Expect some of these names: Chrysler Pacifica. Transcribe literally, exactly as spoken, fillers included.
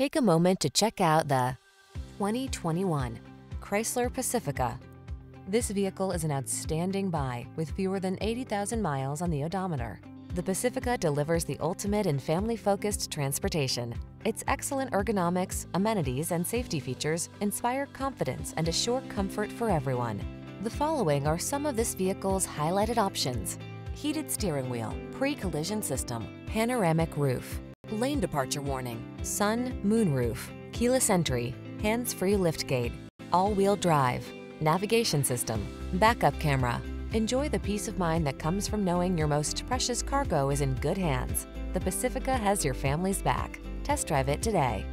Take a moment to check out the twenty twenty-one Chrysler Pacifica. This vehicle is an outstanding buy with fewer than eighty thousand miles on the odometer. The Pacifica delivers the ultimate in family-focused transportation. Its excellent ergonomics, amenities, and safety features inspire confidence and assure comfort for everyone. The following are some of this vehicle's highlighted options: heated steering wheel, pre-collision system, panoramic roof, lane departure warning, sun, moon roof, keyless entry, hands-free liftgate, all-wheel drive, navigation system, backup camera. Enjoy the peace of mind that comes from knowing your most precious cargo is in good hands. The Pacifica has your family's back. Test drive it today.